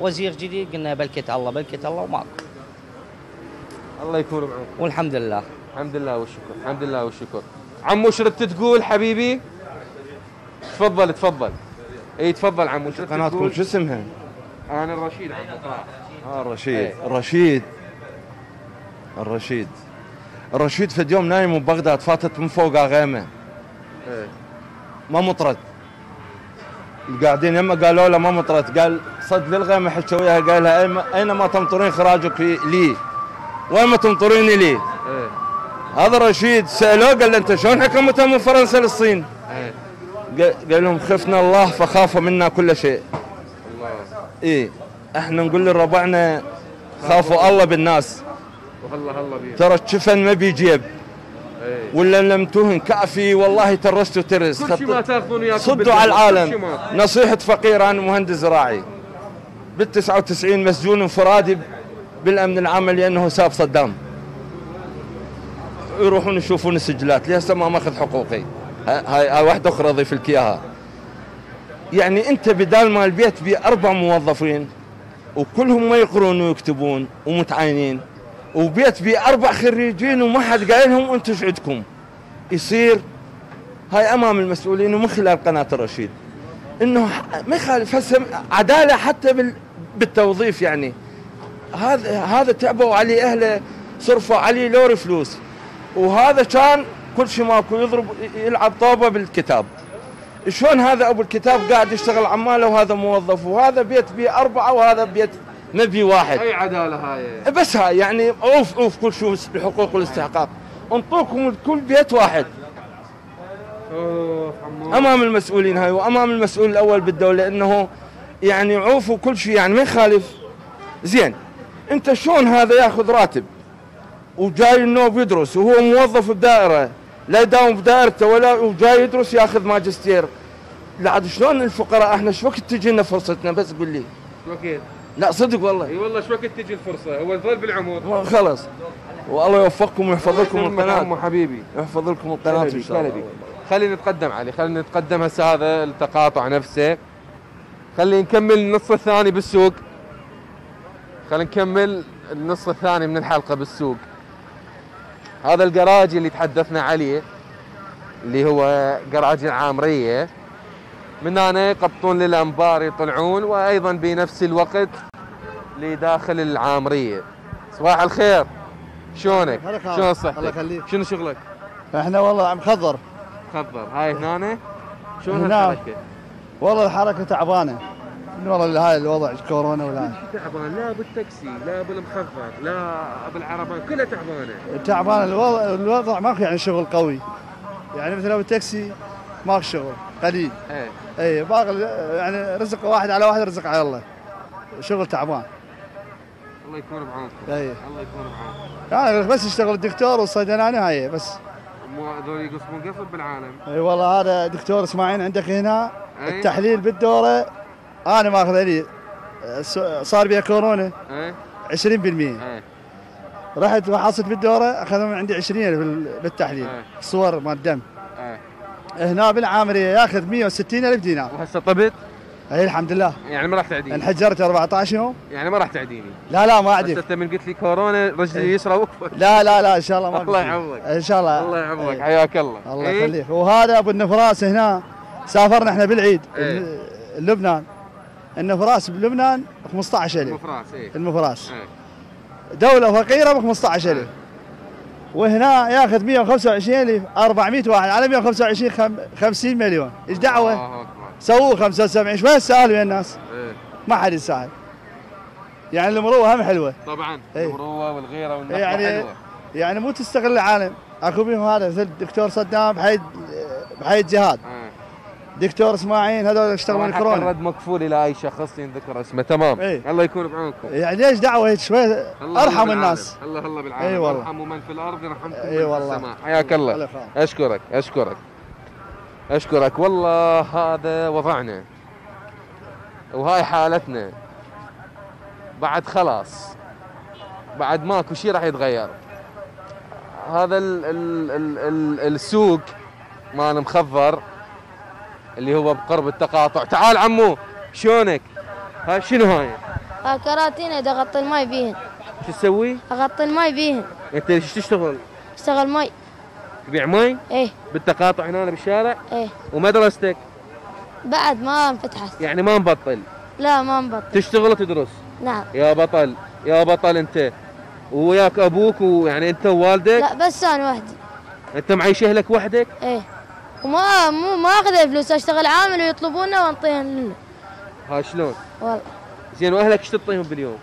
وزير جديد قلنا بلكت الله بلكت الله وماكو. الله يكون معكم والحمد لله. الحمد لله والشكر، الحمد لله والشكر. عمو شردت تقول حبيبي؟ تفضل تفضل. اي تفضل عمو شردت. قناتكم شو اسمها؟ انا الرشيد عمو. الرشيد. أي. الرشيد. الرشيد. الرشيد في اليوم نايم ببغداد، فاتت من فوقها غيمه. ايه. ما مطرد. القاعدين يمه قالوا له ما مطرد، قال صد للغيمه حكوا وياها، قال لها اين ما تمطرين خراجك لي؟ وين ما تمطريني لي؟ ايه. هذا الرشيد سالوه قال له انت شلون حكمتها من فرنسا للصين؟ ايه. قال لهم خفنا الله فخاف منا كل شيء. الله. ايه. احنا نقول لربعنا خافوا الله بالناس. والله الله بيه. ترى الشفن ما بيجيب. ايه. ولا لم تهن كافي والله ترست وترس. كل شيء ما تاخذون اياكم صدوا على العالم. نصيحه فقير، انا مهندس زراعي. بال 99 مسجون انفرادي بالامن العام لانه ساب صدام. يروحون يشوفون السجلات، لهسه ما ماخذ حقوقي. هاي واحده اخرى اضيف لك اياها. يعني انت بدال ما البيت بيه 4 موظفين وكلهم ما يقرون ويكتبون ومتعينين، وبيت بيه 4 خريجين وما حد قايلهم وانتم ايش عندكم؟ يصير هاي امام المسؤولين ومن خلال قناه الرشيد انه ما يخالف هسه عداله حتى بالتوظيف. يعني هذا تعبوا عليه اهله، صرفوا عليه لوري فلوس، وهذا كان كل شيء ماكو يضرب يلعب طوبه بالكتاب. شلون هذا ابو الكتاب قاعد يشتغل عماله وهذا موظف، وهذا بيت بيه 4 وهذا بيت ما بيه 1؟ اي عداله هاي بس هاي يعني عوف كل شيء بالحقوق والاستحقاق، انطوكم لكل بيت 1. امام المسؤولين هاي وامام المسؤول الاول بالدوله انه يعني عوفوا كل شيء، يعني ما يخالف. زين انت شلون هذا ياخذ راتب وجاي النوب يدرس وهو موظف بدائره، لا يداوم بدائرته ولا وجاي يدرس ياخذ ماجستير؟ لعد شلون الفقراء احنا شو وقت تجي لنا فرصتنا؟ بس قول لي شو وقت. لا صدق والله، اي والله شو وقت تجي الفرصه؟ هو ظل بالعمود خلص. والله يوفقكم ويحفظ لكم القناه حبيبي، يحفظ لكم القناه ان شاء الله. خلينا نتقدم علي، خلينا نتقدم هسه، هذا التقاطع نفسه. خلينا نكمل النص الثاني بالسوق، خلينا نكمل النص الثاني من الحلقة بالسوق. هذا القراجي اللي تحدثنا عليه اللي هو قراجي العامرية، من هنا يقطون للأنبار يطلعون، وأيضا بنفس الوقت لداخل العامرية. صباح الخير، شلونك؟ شلون صحتك؟ الله يخليك. شنو شغلك؟ احنا والله مخضر. مخضر، هاي هنا شلون الحركة؟ والله الحركة تعبانة. والله هاي الوضع كورونا ولا تعبان، لا بالتاكسي لا بالمخفر لا بالعربان، كلها تعبانه. تعبان الوضع ماكو يعني شغل قوي، يعني مثلا بالتاكسي ماكو شغل قليل. اي باقي يعني رزق واحد على واحد، رزق على الله. شغل تعبان. الله يكون بعونكم. اي الله يكون بعونكم. يعني بس يشتغل الدكتور والصيدلاني هاي بس. مو هذول يقسمون قفل بالعالم. اي والله هذا دكتور اسماعيل عندك هنا التحليل بالدوره انا ماخذ لي صار بيها كورونا 20%. رحت وحصلت بالدوره اخذوا من عندي 20 بالتحليل صور مال الدم. هنا بالعامريه ياخذ 160,000 دينار. وهسه طبت؟ اي الحمد لله. يعني ما راح تعديني؟ انحجرت 14 يوم. يعني ما راح تعديني؟ لا لا ما اعديك. انت من قلت لي كورونا رجلي اليسرى وقفت. لا لا لا ان شاء الله ما الله يعوضك. ان شاء الله الله يعوضك. حياك الله. الله يخليك. وهذا ابو النفراس هنا سافرنا احنا بالعيد لبنان. النفراس بلبنان 15,000. المفراس اي. المفراس. دولة فقيرة ب 15,000. وهنا ياخذ 125,000 400 واحد على 125 50 مليون، ايش دعوة؟ الله اكبر. سووا 75 شوي سالوا يا الناس. ايه. ما حد يساعد. يعني المروة هم حلوة. طبعا المروة والغيرة والنفرة يعني حلوة. يعني مو تستغل العالم، اكو بهم هذا مثل الدكتور صدام بحيد جهاد. دكتور اسماعيل هذول يشتغلون كورونا. الرد مكفول الى اي شخص ينذكر اسمه، تمام. ايه. الله يكون بعونكم. يعني ليش دعوه هيك شوي؟ ارحموا الناس. الله الله بالعالم. اي والله. ارحموا من في الارض يرحمكم من في السماء. حياك الله. اشكرك اشكرك اشكرك. والله هذا وضعنا وهاي حالتنا، بعد خلاص بعد ماكو شيء راح يتغير. هذا ال السوق مال مخضر اللي هو بقرب التقاطع. تعال عمو شلونك؟ ها شنو هاي؟ كراتين اغطي الماي بيهن. شو تسوي؟ اغطي الماي بيهن. انت ليش تشتغل؟ اشتغل مي. تبيع مي؟ ايه. بالتقاطع هنا بالشارع؟ ايه. ومدرستك؟ بعد ما انفتحت. يعني ما نبطل؟ لا ما نبطل. تشتغل وتدرس؟ نعم. يا بطل، يا بطل انت. وياك ابوك ويعني انت ووالدك؟ لا بس انا وحدي. انت معيش اهلك وحدك؟ ايه. وما مو ما اخذ الفلوس، اشتغل عامل ويطلبونا ونعطيهم لنا. ها شلون؟ والله. زين واهلك ايش تعطيهم باليوم؟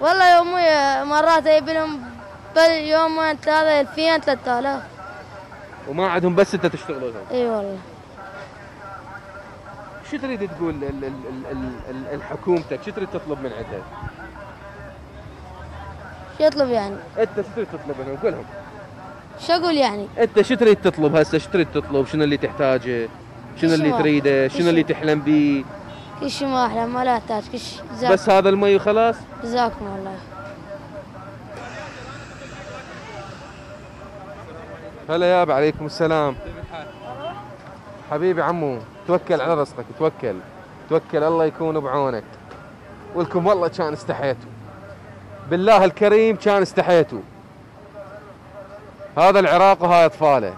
والله يوميا مرات اجيب لهم باليومين 3 2000 3000. وما عندهم بس انت تشتغل وياهم. اي والله. شو تريد تقول الحكومتك؟ شو تريد تطلب من عندها؟ شو يطلب يعني؟ انت شو تريد تطلب منهم؟ قول لهم. شو اقول يعني؟ انت شو تريد تطلب هسه؟ شو تريد تطلب؟ شنو اللي تحتاجه؟ شنو اللي تريده؟ شنو اللي تحلم بيه؟ كل شيء ما احلم ولا احتاج كل شيء. بس هذا المي وخلاص؟ جزاكم الله. هلا ياب. عليكم السلام. حبيبي عمو توكل على رزقك، توكل توكل، الله يكون بعونك. ولكم والله كان استحيتوا، بالله الكريم كان استحيتوا. هذا العراق وهاي اطفاله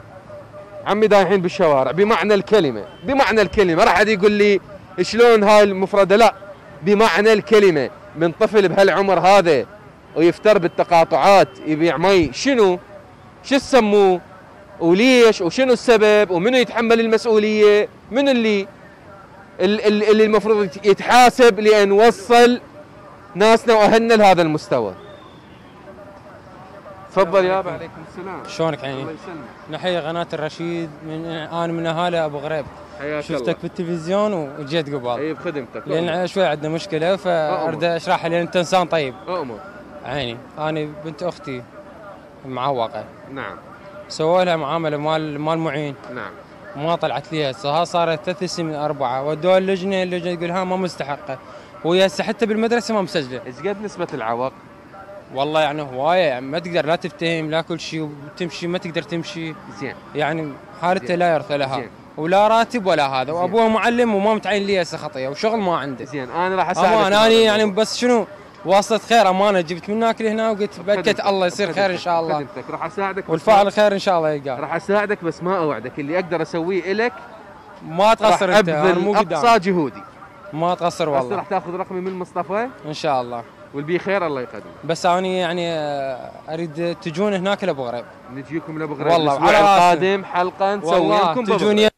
عمي دايحين بالشوارع بمعنى الكلمه، بمعنى الكلمه. راح حد يقول لي شلون هاي المفرده، لا بمعنى الكلمه. من طفل بهالعمر هذا ويفتر بالتقاطعات يبيع مي، شنو؟ شو تسموه؟ وليش؟ وشنو السبب؟ ومنو يتحمل المسؤوليه؟ من اللي المفروض يتحاسب لان وصل ناسنا واهلنا لهذا المستوى؟ تفضل يابا. عليكم السلام. شلونك عيني؟ الله يسلمك. نحيي قناه الرشيد. انا من اهالي ابو غريب. حياك شفتك الله. بالتلفزيون وجيت قبال. اي بخدمتك. لان شوي عندنا مشكله فاريد اشرحها لان انت انسان طيب. اؤمر. عيني انا بنت اختي معوقه. نعم. سووا لها معامله مال معين. نعم. ما طلعت لي هسه، صارت 3 سنين 4 ودوها اللجنه، اللجنه تقول ها ما مستحقه، وهي هسه حتى بالمدرسه ما مسجله. ايش قد نسبه العوق؟ والله يعني هوايه، يعني ما تقدر لا تفتهم لا كل شيء، وتمشي ما تقدر تمشي. زين. يعني حالتها لا يرثى لها. زين. ولا راتب ولا هذا، وابوها معلم وما متعين لي هسه خطيه وشغل ما عنده. زين انا راح اساعدك. امان انا يعني بس شنو؟ واصلة خير امانه، جبت من اكل هنا وقلت بكت الله يصير خير ان شاء الله. خدمتك راح اساعدك والفاعل خير ان شاء الله يلقاه. راح اساعدك بس ما اوعدك، اللي اقدر اسويه لك ما تقصر انت، انا مو قدامك اقصى جهودي. ما تقصر والله. بس راح تاخذ رقمي من مصطفى ان شاء الله، والبي خير الله يقدم. بس انا يعني اريد تجون هناك لابو غريب. نجيكم لابو غريب والله القادم حلقه نسوي لكم تجون.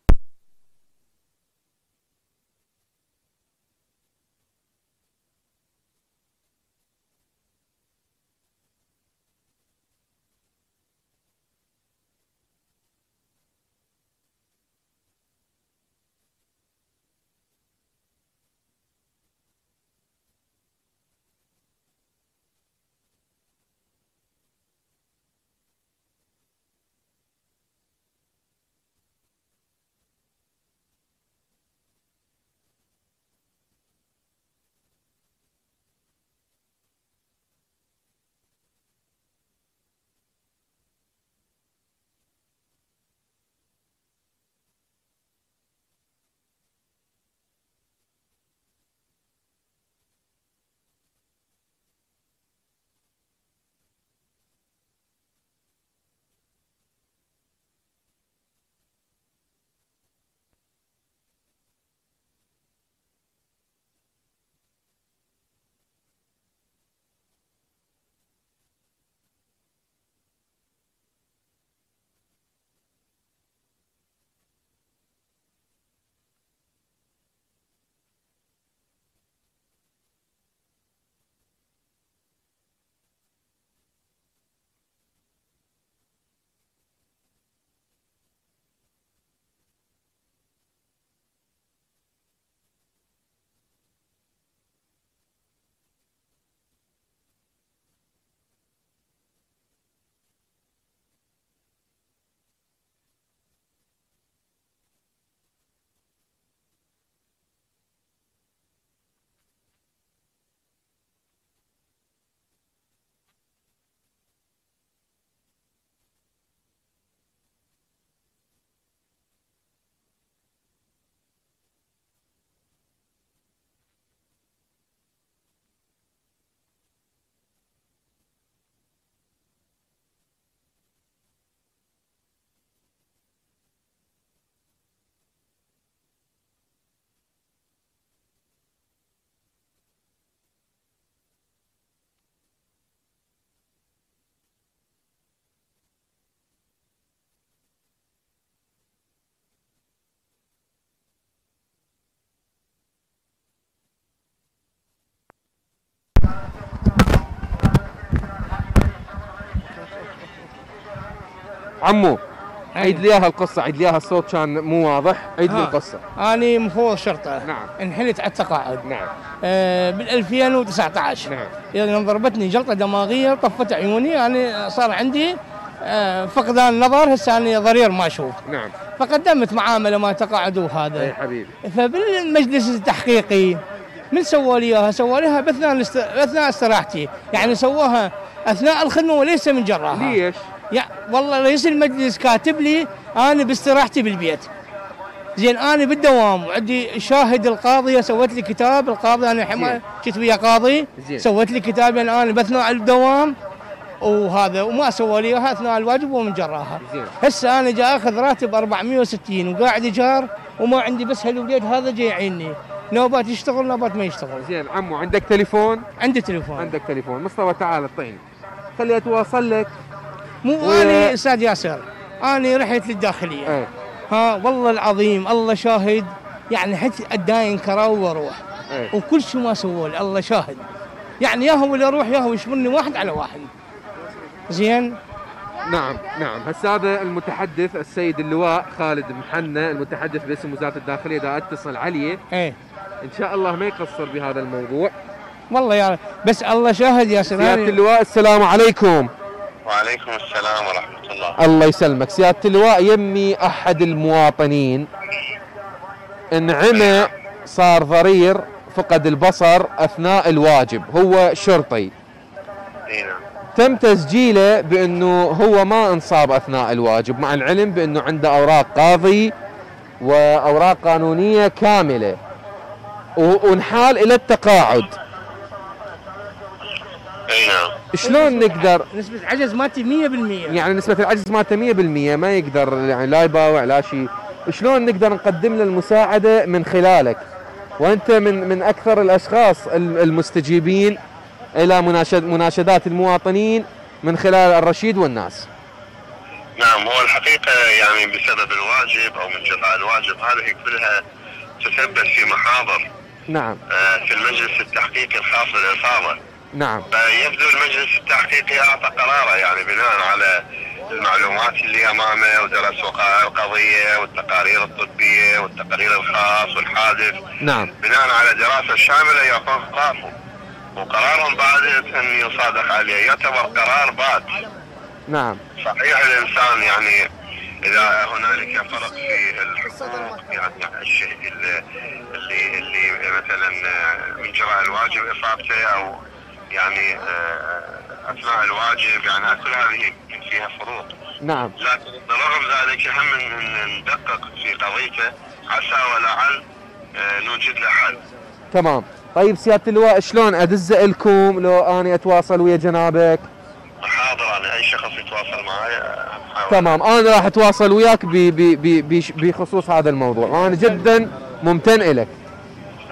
عمو عيد لي اياها القصه، عيد لي اياها، الصوت كان مو واضح، عيد لي القصه. اني مفوض شرطه، نعم، انحلت على التقاعد، نعم، بال 2019، نعم، اذا ضربتني جلطه دماغيه طفت عيوني، انا صار عندي فقدان نظر، هسه انا ضرير ما اشوف، نعم، فقدمت معامله ما تقاعد وهذا، اي حبيبي، فبالمجلس التحقيقي من سووا لي اياها؟ سووا لي اثناء استراحتي، يعني سووها اثناء الخدمه وليس من جراها. ليش؟ يا والله رئيس المجلس كاتب لي انا باستراحتي بالبيت، زين انا بالدوام وعندي شاهد، القاضيه سوت لي كتاب، القاضي انا الحين كنت ويا قاضي، سوت لي كتاب لان انا باثناء الدوام وهذا، وما سووا لي اياها اثناء الواجب ومن جراها. هسه انا جاي اخذ راتب 460 وقاعد ايجار وما عندي، بس هالوليد هذا جاي يعيني، نوبات يشتغل نوبات ما يشتغل. زين عمو عندك تليفون؟ عندي تليفون. عندك تليفون، مصطفى تعال اعطيني، خلي اتواصل لك. مو اني استاذ ياسر، اني رحت للداخليه، ها والله العظيم الله شاهد، يعني حتى اداين كراو واروح، وكل شيء ما سووا لي، الله شاهد، يعني يا هو اللي اروح يا هو يشملني واحد على واحد. زين؟ نعم نعم. هسه هذا المتحدث السيد اللواء خالد محنة، المتحدث باسم وزاره الداخليه، دا اتصل عليه، ان شاء الله ما يقصر بهذا الموضوع. والله يا بس الله شاهد يا سيدي. سياده اللواء السلام عليكم. وعليكم السلام ورحمة الله. الله يسلمك سيادة اللواء، يمي أحد المواطنين انعمى صار ضرير فقد البصر أثناء الواجب، هو شرطي، تم تسجيله بأنه هو ما انصاب أثناء الواجب، مع العلم بأنه عنده أوراق قاضي وأوراق قانونية كاملة، وانحال إلى التقاعد. شلون نقدر؟ نسبة العجز مالته 100%، يعني نسبة العجز مالته 100%، ما يقدر يعني لا يباوع لا شيء، شلون نقدر نقدم له المساعدة من خلالك؟ وأنت من أكثر الأشخاص المستجيبين إلى مناشدات المواطنين من خلال الرشيد والناس. نعم، هو الحقيقة يعني بسبب الواجب أو من جراء الواجب هذه كلها تسبب في محاضر، نعم، في المجلس التحقيقي الخاص بالإصابة. نعم. فيبدو المجلس التحقيقي اعطى قراره يعني بناء على المعلومات اللي امامه، ودرس وقائع القضيه والتقارير الطبيه والتقارير الخاص والحادث. نعم. بناء على دراسه شامله يعطون قراره، وقرارهم بعد ان يصادق عليه، يعتبر قرار بات. نعم. صحيح الانسان يعني اذا هنالك فرق في الحقوق، يعني الشيء اللي مثلا من جراء الواجب اصابته او يعني اثناء الواجب، يعني كل هذه فيها فروق. نعم. لكن رغم ذلك هم ندقق في قضيته عسى ولعل نوجد له حل. تمام. طيب سياده اللواء، شلون ادزه لكم لو اني اتواصل ويا جنابك؟ حاضر، انا اي شخص يتواصل معي. تمام، انا راح اتواصل وياك بخصوص هذا الموضوع، انا جدا ممتن لك.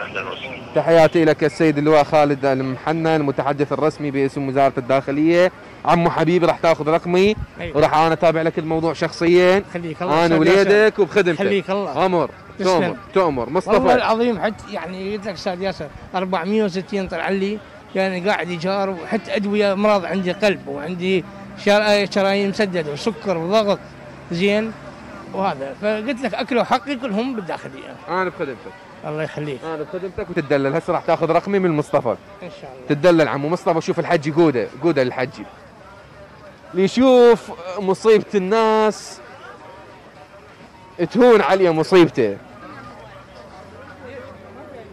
اهلا وسهلا. تحياتي لك السيد اللواء خالد المحنة، المتحدث الرسمي باسم وزارة الداخلية. عمو حبيبي راح تاخذ رقمي، وراح انا اتابع لك الموضوع شخصيا، انا وليدك وبخدمتك. خليك الله. امر تؤمر مصطفى. والله العظيم حتى يعني قلت لك استاذ ياسر 460 طلع لي، يعني قاعد ايجار، وحتى ادويه امراض، عندي قلب وعندي شرايين مسدده وسكر وضغط. زين وهذا، فقلت لك اكلوا حقي كلهم بالداخلية، انا بخدمتك. الله يخليك. انا بخدمتك وتدلل. هسه راح تاخذ رقمي من مصطفى ان شاء الله. تدلل عمو مصطفى، شوف الحجي قوده قوده للحجي، ليشوف مصيبه الناس تهون عليه مصيبته،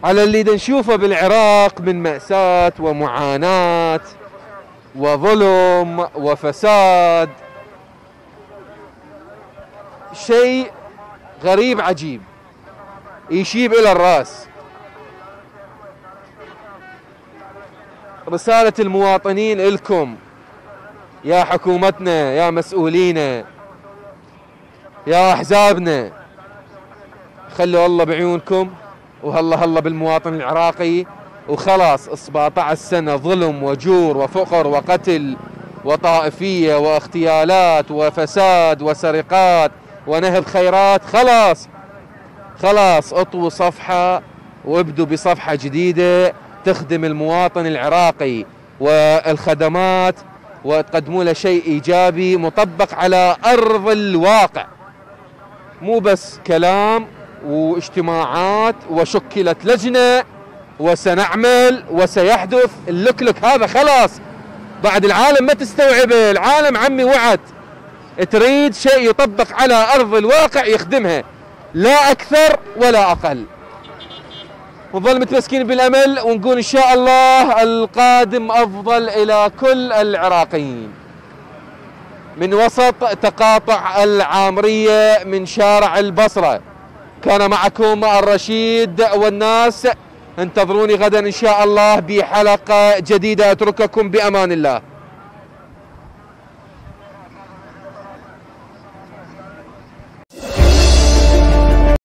على اللي نشوفه بالعراق من مأساة ومعاناة وظلم وفساد، شيء غريب عجيب يشيب إلى الرأس. رسالة المواطنين إلكم، يا حكومتنا، يا مسؤولينا، يا أحزابنا، خلوا الله بعيونكم، وهلا هلا بالمواطن العراقي، وخلاص 17 سنة ظلم وجور وفقر وقتل وطائفية واغتيالات وفساد وسرقات ونهب خيرات. خلاص خلاص، اطووا صفحة وابدوا بصفحة جديدة، تخدم المواطن العراقي والخدمات وتقدموا له شيء إيجابي مطبق على أرض الواقع، مو بس كلام واجتماعات وشكلت لجنة وسنعمل وسيحدث. اللكلك هذا خلاص بعد العالم ما تستوعبه، العالم عمي وعد، تريد شيء يطبق على أرض الواقع يخدمها، لا أكثر ولا أقل. ونظل متمسكين بالأمل ونقول إن شاء الله القادم أفضل إلى كل العراقيين. من وسط تقاطع العامرية من شارع البصرة، كان معكم الرشيد والناس، انتظروني غدا إن شاء الله بحلقة جديدة، أترككم بأمان الله.